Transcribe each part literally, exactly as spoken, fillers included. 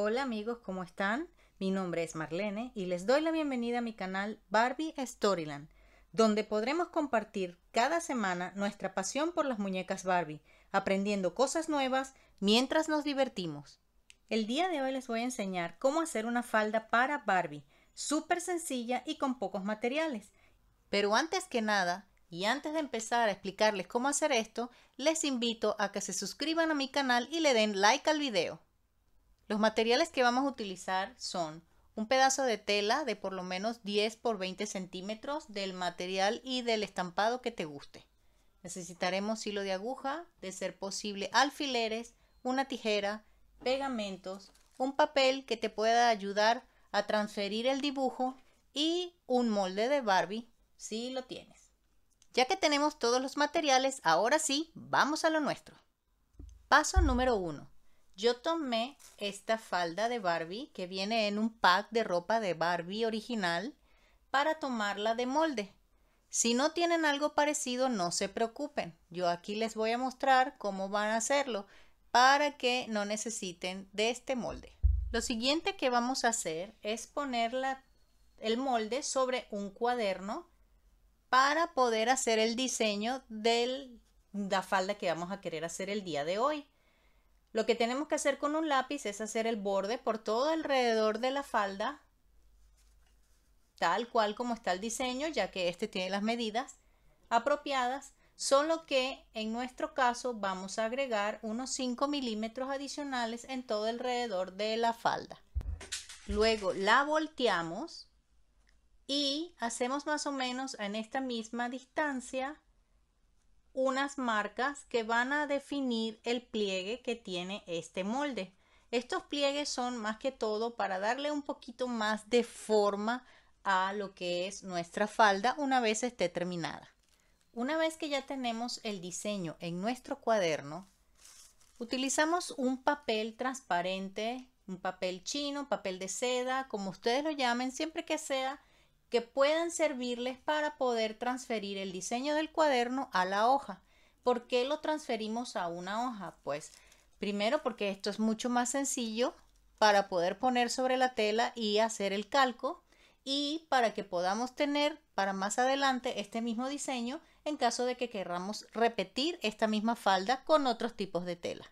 Hola amigos, ¿cómo están? Mi nombre es Marlene y les doy la bienvenida a mi canal Barbie Storyland, donde podremos compartir cada semana nuestra pasión por las muñecas Barbie, aprendiendo cosas nuevas mientras nos divertimos. El día de hoy les voy a enseñar cómo hacer una falda para Barbie, súper sencilla y con pocos materiales. Pero antes que nada, y antes de empezar a explicarles cómo hacer esto, les invito a que se suscriban a mi canal y le den like al video. Los materiales que vamos a utilizar son un pedazo de tela de por lo menos diez por veinte centímetros del material y del estampado que te guste. Necesitaremos hilo de aguja, de ser posible alfileres, una tijera, pegamentos, un papel que te pueda ayudar a transferir el dibujo y un molde de Barbie si lo tienes. Ya que tenemos todos los materiales, ahora sí, vamos a lo nuestro. Paso número uno. Yo tomé esta falda de Barbie que viene en un pack de ropa de Barbie original para tomarla de molde. Si no tienen algo parecido, no se preocupen. Yo aquí les voy a mostrar cómo van a hacerlo para que no necesiten de este molde. Lo siguiente que vamos a hacer es poner la, el molde sobre un cuaderno para poder hacer el diseño de la falda que vamos a querer hacer el día de hoy. Lo que tenemos que hacer con un lápiz es hacer el borde por todo alrededor de la falda, tal cual como está el diseño, ya que este tiene las medidas apropiadas, solo que en nuestro caso vamos a agregar unos cinco milímetros adicionales en todo alrededor de la falda. Luego la volteamos y hacemos más o menos en esta misma distancia unas marcas que van a definir el pliegue que tiene este molde. Estos pliegues son más que todo para darle un poquito más de forma a lo que es nuestra falda una vez esté terminada. Una vez que ya tenemos el diseño en nuestro cuaderno, utilizamos un papel transparente, un papel chino, papel de seda, como ustedes lo llamen, siempre que sea que puedan servirles para poder transferir el diseño del cuaderno a la hoja. ¿Por qué lo transferimos a una hoja? Pues primero porque esto es mucho más sencillo para poder poner sobre la tela y hacer el calco, y para que podamos tener para más adelante este mismo diseño en caso de que queramos repetir esta misma falda con otros tipos de tela.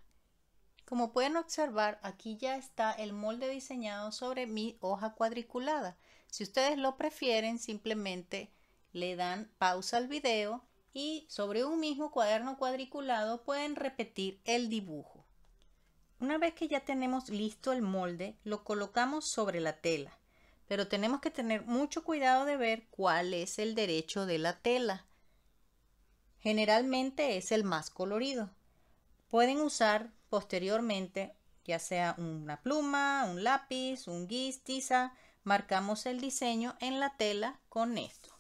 Como pueden observar, aquí ya está el molde diseñado sobre mi hoja cuadriculada. Si ustedes lo prefieren, simplemente le dan pausa al video y sobre un mismo cuaderno cuadriculado pueden repetir el dibujo. Una vez que ya tenemos listo el molde, lo colocamos sobre la tela, pero tenemos que tener mucho cuidado de ver cuál es el derecho de la tela. Generalmente es el más colorido. Pueden usar posteriormente ya sea una pluma, un lápiz, un gis, tiza. Marcamos el diseño en la tela con esto.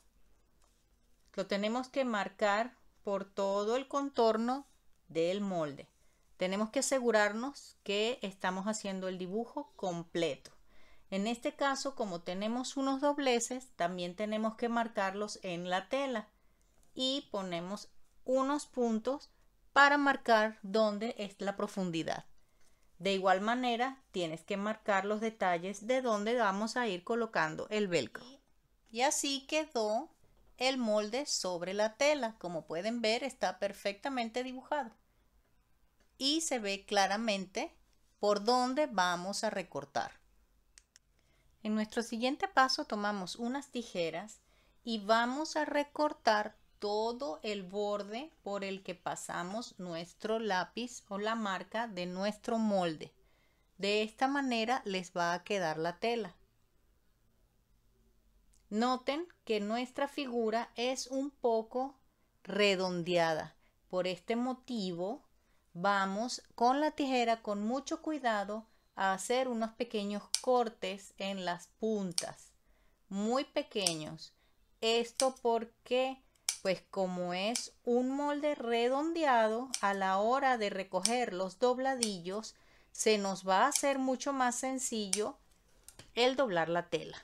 Lo tenemos que marcar por todo el contorno del molde. Tenemos que asegurarnos que estamos haciendo el dibujo completo. En este caso, como tenemos unos dobleces, también tenemos que marcarlos en la tela. Y ponemos unos puntos para marcar dónde es la profundidad. De igual manera, tienes que marcar los detalles de dónde vamos a ir colocando el velcro. Y así quedó el molde sobre la tela. Como pueden ver, está perfectamente dibujado. Y se ve claramente por dónde vamos a recortar. En nuestro siguiente paso tomamos unas tijeras y vamos a recortar todo el borde por el que pasamos nuestro lápiz o la marca de nuestro molde. De esta manera les va a quedar la tela. Noten que nuestra figura es un poco redondeada. Por este motivo vamos con la tijera con mucho cuidado a hacer unos pequeños cortes en las puntas, muy pequeños. Esto porque pues como es un molde redondeado, a la hora de recoger los dobladillos se nos va a hacer mucho más sencillo el doblar la tela.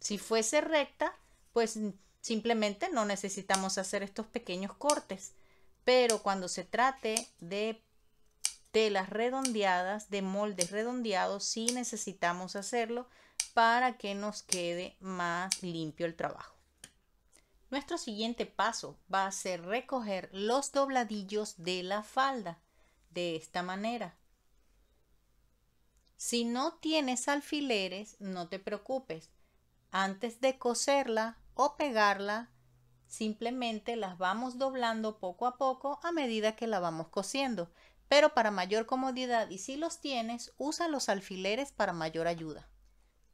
Si fuese recta, pues simplemente no necesitamos hacer estos pequeños cortes, pero cuando se trate de telas redondeadas, de moldes redondeados, si necesitamos hacerlo para que nos quede más limpio el trabajo. Nuestro siguiente paso va a ser recoger los dobladillos de la falda, de esta manera. Si no tienes alfileres, no te preocupes. Antes de coserla o pegarla, simplemente las vamos doblando poco a poco a medida que la vamos cosiendo. Pero para mayor comodidad, y si los tienes, usa los alfileres para mayor ayuda.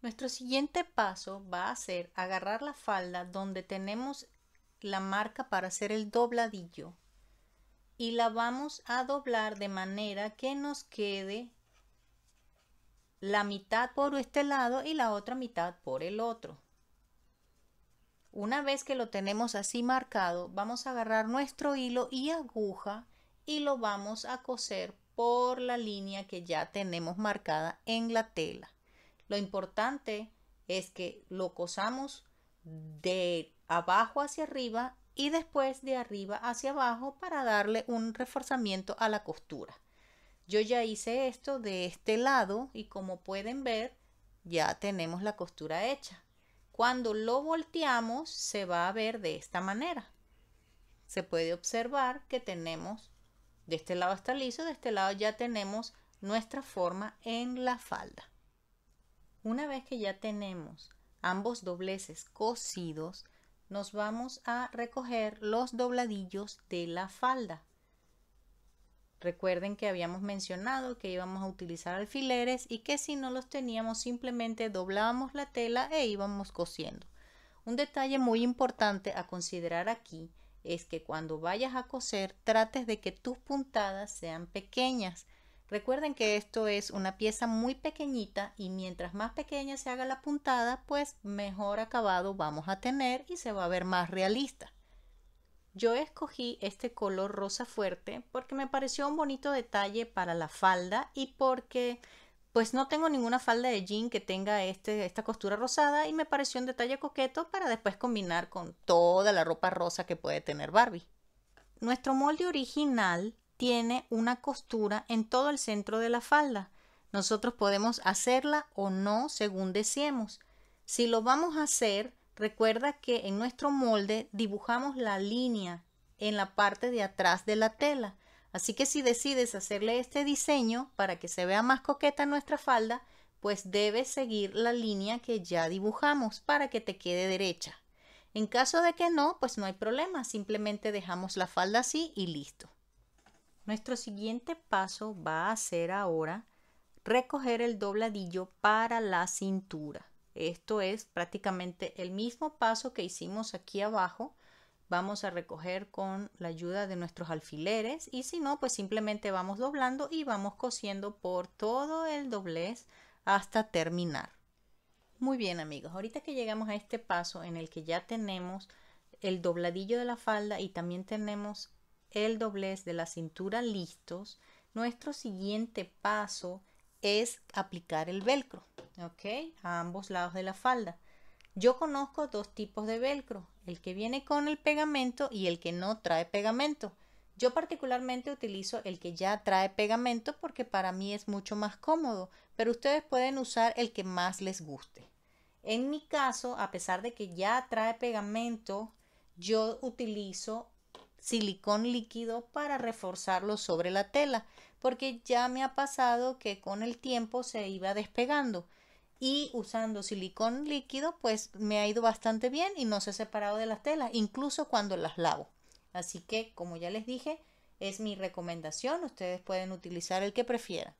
Nuestro siguiente paso va a ser agarrar la falda donde tenemos la marca para hacer el dobladillo y la vamos a doblar de manera que nos quede la mitad por este lado y la otra mitad por el otro. Una vez que lo tenemos así marcado, vamos a agarrar nuestro hilo y aguja y lo vamos a coser por la línea que ya tenemos marcada en la tela. Lo importante es que lo cosamos de abajo hacia arriba y después de arriba hacia abajo para darle un reforzamiento a la costura. Yo ya hice esto de este lado y como pueden ver ya tenemos la costura hecha. Cuando lo volteamos se va a ver de esta manera. Se puede observar que tenemos de este lado está liso, de este lado ya tenemos nuestra forma en la falda. Una vez que ya tenemos ambos dobleces cosidos, nos vamos a recoger los dobladillos de la falda. Recuerden que habíamos mencionado que íbamos a utilizar alfileres y que si no los teníamos simplemente doblábamos la tela e íbamos cosiendo. Un detalle muy importante a considerar aquí es que cuando vayas a coser trates de que tus puntadas sean pequeñas. Recuerden que esto es una pieza muy pequeñita y mientras más pequeña se haga la puntada, pues mejor acabado vamos a tener y se va a ver más realista. Yo escogí este color rosa fuerte porque me pareció un bonito detalle para la falda y porque pues no tengo ninguna falda de jean que tenga este, esta costura rosada y me pareció un detalle coqueto para después combinar con toda la ropa rosa que puede tener Barbie. Nuestro molde original tiene una costura en todo el centro de la falda. Nosotros podemos hacerla o no según deseemos. Si lo vamos a hacer, recuerda que en nuestro molde dibujamos la línea en la parte de atrás de la tela. Así que si decides hacerle este diseño para que se vea más coqueta nuestra falda, pues debes seguir la línea que ya dibujamos para que te quede derecha. En caso de que no, pues no hay problema, simplemente dejamos la falda así y listo. Nuestro siguiente paso va a ser ahora recoger el dobladillo para la cintura. Esto es prácticamente el mismo paso que hicimos aquí abajo. Vamos a recoger con la ayuda de nuestros alfileres y si no, pues simplemente vamos doblando y vamos cosiendo por todo el doblez hasta terminar. Muy bien, amigos, ahorita que llegamos a este paso en el que ya tenemos el dobladillo de la falda y también tenemos el doblez de la cintura listos, nuestro siguiente paso es aplicar el velcro, ¿ok? A ambos lados de la falda. Yo conozco dos tipos de velcro, el que viene con el pegamento y el que no trae pegamento. Yo particularmente utilizo el que ya trae pegamento porque para mí es mucho más cómodo, pero ustedes pueden usar el que más les guste. En mi caso, a pesar de que ya trae pegamento, yo utilizo silicón líquido para reforzarlo sobre la tela porque ya me ha pasado que con el tiempo se iba despegando y usando silicón líquido pues me ha ido bastante bien y no se ha separado de las telas incluso cuando las lavo. Así que como ya les dije es mi recomendación, ustedes pueden utilizar el que prefieran.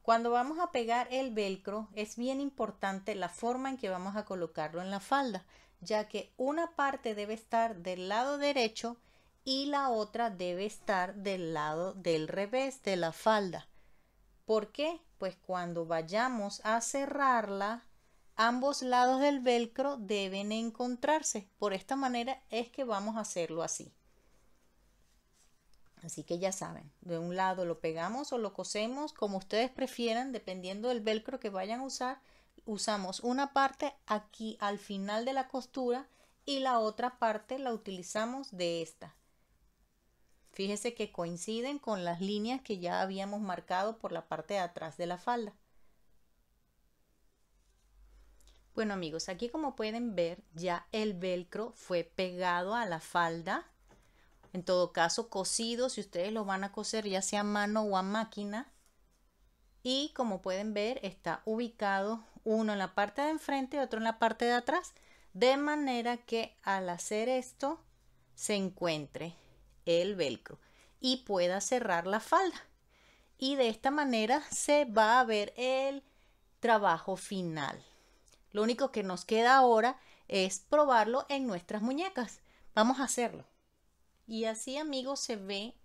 Cuando vamos a pegar el velcro es bien importante la forma en que vamos a colocarlo en la falda, ya que una parte debe estar del lado derecho y la otra debe estar del lado del revés de la falda. ¿Por qué? Pues cuando vayamos a cerrarla, ambos lados del velcro deben encontrarse. Por esta manera es que vamos a hacerlo así. Así que ya saben, de un lado lo pegamos o lo cosemos, como ustedes prefieran, dependiendo del velcro que vayan a usar. Usamos una parte aquí al final de la costura y la otra parte la utilizamos de esta. Fíjese que coinciden con las líneas que ya habíamos marcado por la parte de atrás de la falda. Bueno amigos, aquí como pueden ver ya el velcro fue pegado a la falda. En todo caso cosido, si ustedes lo van a coser ya sea a mano o a máquina. Y como pueden ver está ubicado uno en la parte de enfrente y otro en la parte de atrás. De manera que al hacer esto se encuentre el velcro y pueda cerrar la falda. Y de esta manera se va a ver el trabajo final. Lo único que nos queda ahora es probarlo en nuestras muñecas. Vamos a hacerlo. Y así, amigos, se ve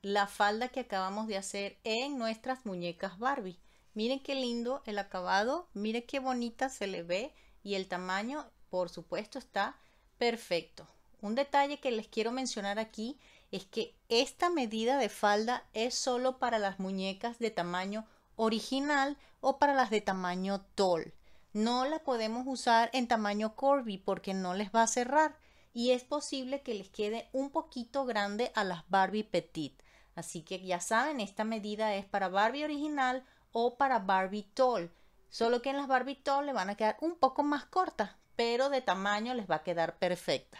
la falda que acabamos de hacer en nuestras muñecas Barbie. Miren qué lindo el acabado, miren qué bonita se le ve y el tamaño, por supuesto, está perfecto. Un detalle que les quiero mencionar aquí es que esta medida de falda es solo para las muñecas de tamaño original o para las de tamaño tall. No la podemos usar en tamaño Corby porque no les va a cerrar y es posible que les quede un poquito grande a las Barbie Petite. Así que ya saben, esta medida es para Barbie original o para Barbie tall. Solo que en las Barbie tall le van a quedar un poco más cortas, pero de tamaño les va a quedar perfecta.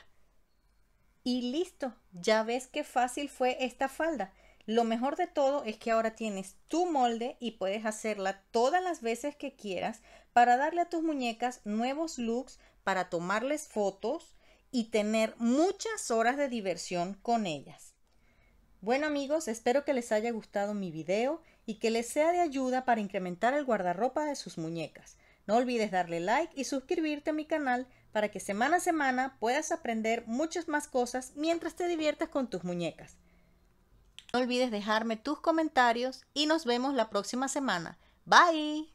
Y listo, ya ves qué fácil fue esta falda. Lo mejor de todo es que ahora tienes tu molde y puedes hacerla todas las veces que quieras para darle a tus muñecas nuevos looks, para tomarles fotos y tener muchas horas de diversión con ellas. Bueno amigos, espero que les haya gustado mi video y que les sea de ayuda para incrementar el guardarropa de sus muñecas. No olvides darle like y suscribirte a mi canal para que semana a semana puedas aprender muchas más cosas mientras te diviertas con tus muñecas. No olvides dejarme tus comentarios y nos vemos la próxima semana. Bye.